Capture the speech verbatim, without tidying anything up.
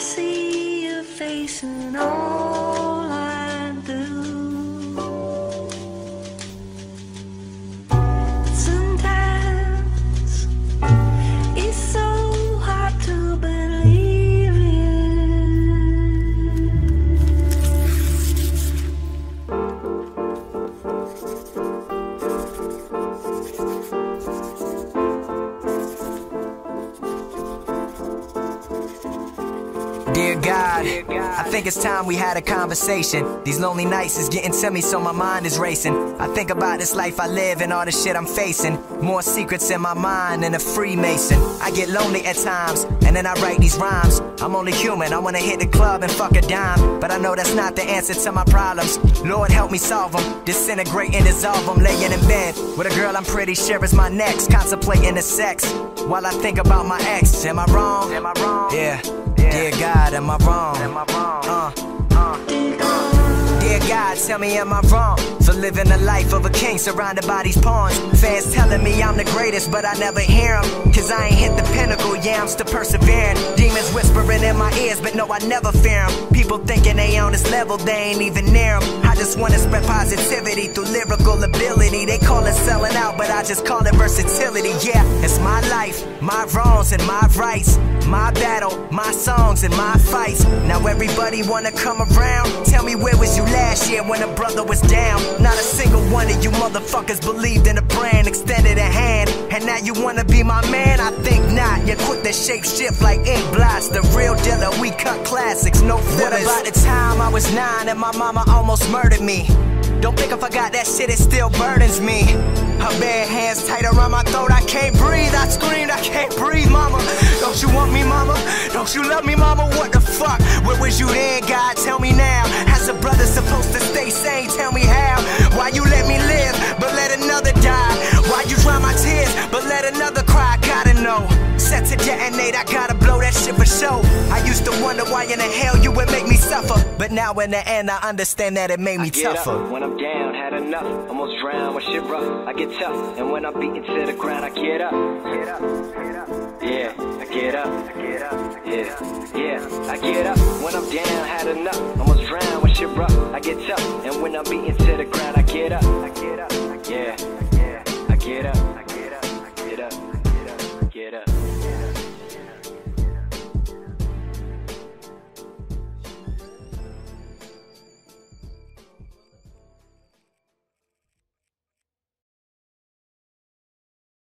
see your face and all I do. But sometimes it's so hard to believe in. Dear God, I think it's time we had a conversation. These lonely nights is getting to me, so my mind is racing. I think about this life I live and all the shit I'm facing. More secrets in my mind than a Freemason. I get lonely at times, and then I write these rhymes. I'm only human, I wanna hit the club and fuck a dime. But I know that's not the answer to my problems. Lord, help me solve them, disintegrate and dissolve them. Laying in bed with a girl I'm pretty sure is my next, contemplating the sex while I think about my ex. Am I wrong? Am I wrong? Yeah. Dear God, am I wrong? Am I wrong? Uh, uh. Dear God, tell me, am I wrong for living the life of a king surrounded by these pawns? Fans telling me I'm the greatest, but I never hear them, cause I ain't hit the pinnacle, yeah, I'm still persevering. Demons whispering in my ears, but no, I never fear them. People thinking they on this level, they ain't even near them. I just wanna spread positivity through lyrical ability. They call it selling out, but I just call it versatility, yeah. It's my life, my wrongs and my rights, my battle, my songs and my fights. Now everybody wanna come around, tell me where was you last year when a brother was down? Not a single one of you motherfuckers believed in a brand, extended a hand, and now you wanna be my man? I think not, you're quick to shape shift like ink blots. The real dealer, we cut classics, no fillers. What about the time I was nine and my mama almost murdered me? Don't think I forgot that shit, it still burdens me. Her bare hands tight around my throat, I can't breathe. I screamed, I can't breathe, mama. Don't you want me, mama? Don't you love me, mama? What the fuck? Where was you then, God? Tell me now. How's a brother supposed to stay sane? Tell me how. Why you let me live, but let another die? Why you dry my tears, but let another cry? I gotta know. Set to detonate, I gotta blow that shit for show. I used to wonder why in the hell you would make me suffer, but now in the end I understand that it made me I get tougher. Up when I'm down, had enough, almost drowned, my shit rough, I get tough, and when I'm beaten to the ground, I get up. Get up, get up. Yeah, I get up. I get up. I get up. Yeah, yeah, I get up. When I'm down, had enough, almost drowned, my shit rough, I get tough, and when I'm beaten to the ground, I get up. I get up. I get up. Yeah, I get up.